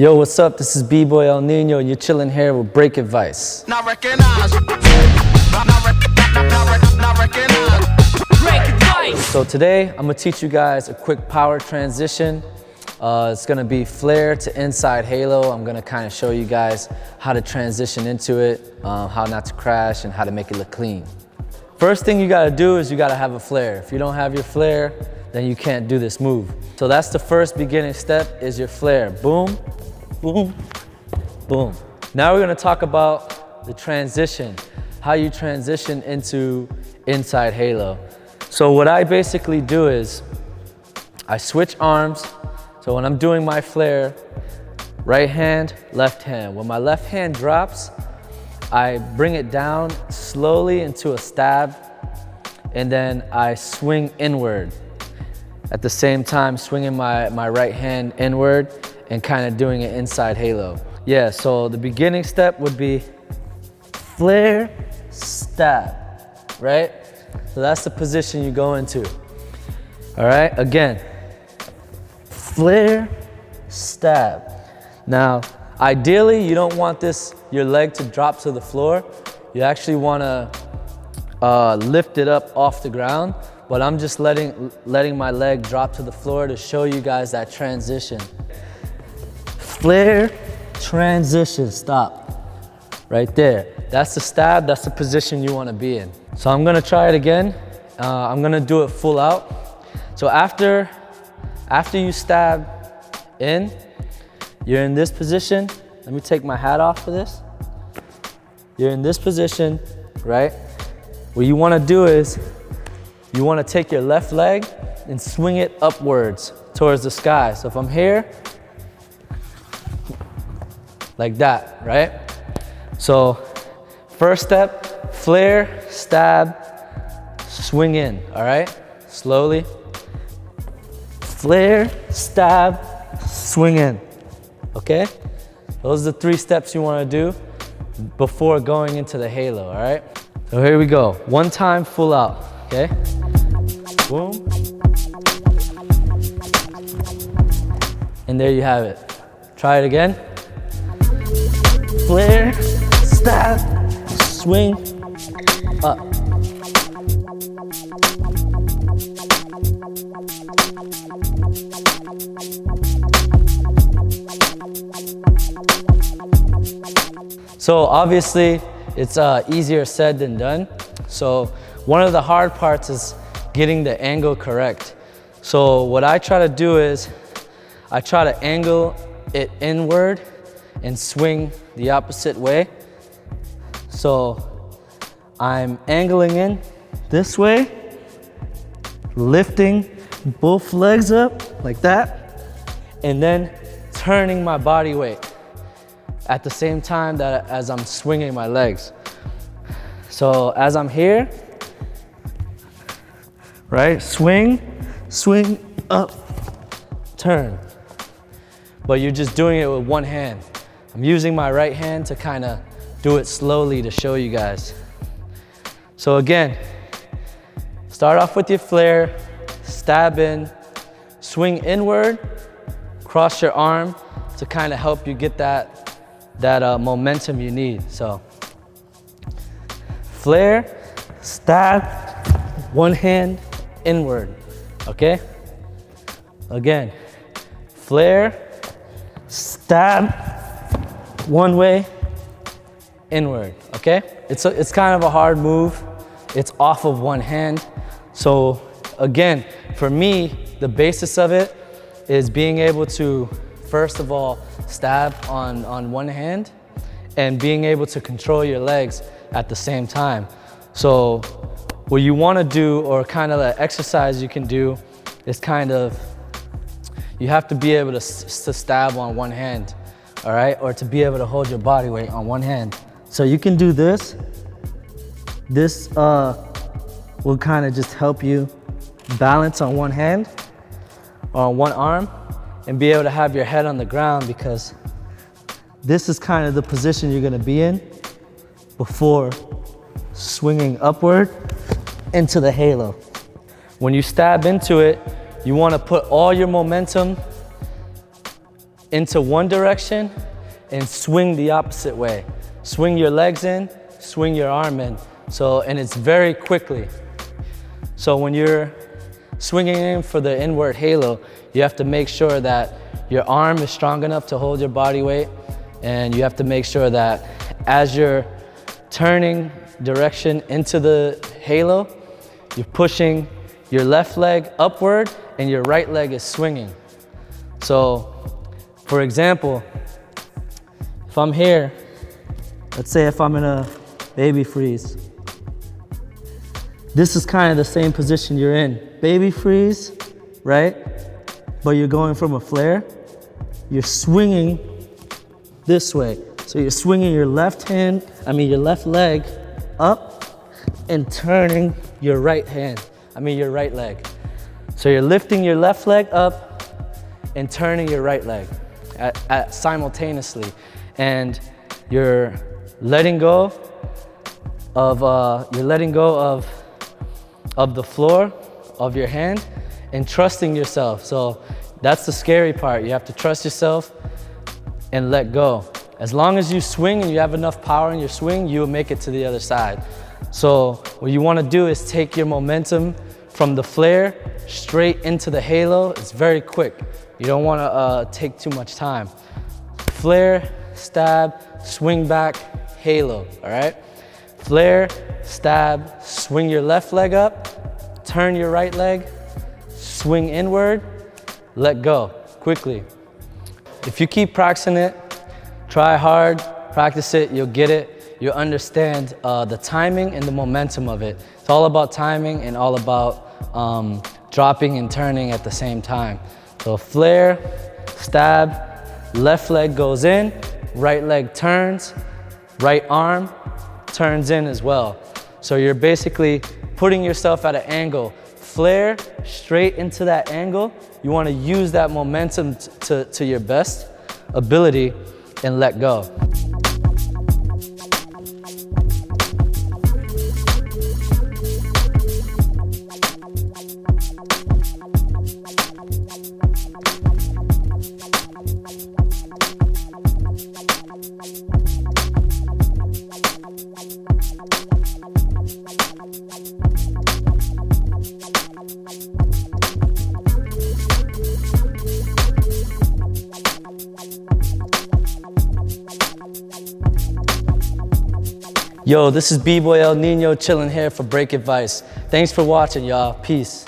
Yo, what's up? This is B-Boy El Nino, and you're chilling here with Break Advice. Not recognized. Not recognized. Break Advice. So today, I'm gonna teach you guys a quick power transition. It's gonna be flare to inside halo. I'm gonna kind of show you guys how to transition into it, how not to crash, and how to make it look clean. First thing you gotta do is you gotta have a flare. If you don't have your flare, then you can't do this move. So that's the first beginning step, is your flare. Boom, boom, boom. Now we're gonna talk about the transition, how you transition into inside halo. So what I basically do is I switch arms. So when I'm doing my flare, right hand, left hand. When my left hand drops, I bring it down slowly into a stab, and then I swing inward. At the same time, swinging my right hand inward and kind of doing an inside halo. Yeah, so the beginning step would be flare, stab, right? So that's the position you go into. All right, again. Flare, stab. Now, ideally, you don't want your leg to drop to the floor. You actually want to lift it up off the ground, but I'm just letting my leg drop to the floor to show you guys that transition. Flare, transition, stop. Right there. That's the stab, that's the position you want to be in. So I'm going to try it again. I'm going to do it full out. So After you stab in, you're in this position. Let me take my hat off for this. You're in this position, right? What you wanna do is, you wanna take your left leg and swing it upwards towards the sky. So if I'm here, like that, right? So first step, flare, stab, swing in, all right? Slowly. Flare, stab, swing in, okay? Those are the three steps you wanna do before going into the halo, all right? So here we go, one time full out, okay? Boom. And there you have it. Try it again. Flare, stab, swing up. So obviously, it's easier said than done. So one of the hard parts is getting the angle correct. So what I try to do is, I try to angle it inward and swing the opposite way. So I'm angling in this way, lifting both legs up like that, and then turning my body weight at the same time that as I'm swinging my legs. So as I'm here, right? Swing, swing up, turn. But you're just doing it with one hand. I'm using my right hand to kind of do it slowly to show you guys. So again, start off with your flare, stab in, swing inward, cross your arm to kind of help you get that momentum you need. So flare, stab, one hand inward, okay? Again, flare, stab, one way inward, okay? It's kind of a hard move. It's off of one hand. So again, for me, the basis of it is being able to, first of all, stab on one hand and being able to control your legs at the same time. So what you want to do, or kind of an exercise you can do, is kind of, you have to be able to stab on one hand, all right? Or to be able to hold your body weight on one hand. So you can do this. This will kind of just help you balance on one hand or on one arm, and be able to have your head on the ground, because this is kind of the position you're gonna be in before swinging upward into the halo. When you stab into it, you wanna put all your momentum into one direction and swing the opposite way. Swing your legs in, swing your arm in. So, and it's very quickly. So when you're swinging in for the inward halo, you have to make sure that your arm is strong enough to hold your body weight, and you have to make sure that as you're turning direction into the halo, you're pushing your left leg upward and your right leg is swinging. So, for example, if I'm here, let's say if I'm in a baby freeze, this is kind of the same position you're in. Baby freeze, right? But you're going from a flare, you're swinging this way. So you're swinging your left leg up and turning your right leg. So you're lifting your left leg up and turning your right leg simultaneously. And you're letting go of the floor of your hand and trusting yourself. So that's the scary part. You have to trust yourself and let go. As long as you swing and you have enough power in your swing, you'll make it to the other side. So what you want to do is take your momentum from the flare straight into the halo. It's very quick. You don't want to take too much time. Flare, stab, swing back, halo, all right? Flare, stab, swing your left leg up, turn your right leg, swing inward, let go, quickly. If you keep practicing it, try hard, practice it, you'll get it. You'll understand the timing and the momentum of it. It's all about timing and all about dropping and turning at the same time. So flare, stab, left leg goes in, right leg turns, right arm turns in as well. So you're basically putting yourself at an angle. Flare straight into that angle. You want to use that momentum to your best ability and let go. Yo, this is B-Boy El Nino chilling here for Break Advice. Thanks for watching, y'all. Peace.